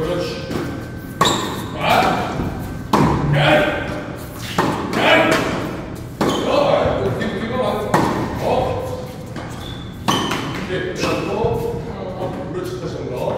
그렇지. 아, 갈, 어, 뒤가 맞고, 어, 이렇게 잡고, 그렇지, 다시 한번.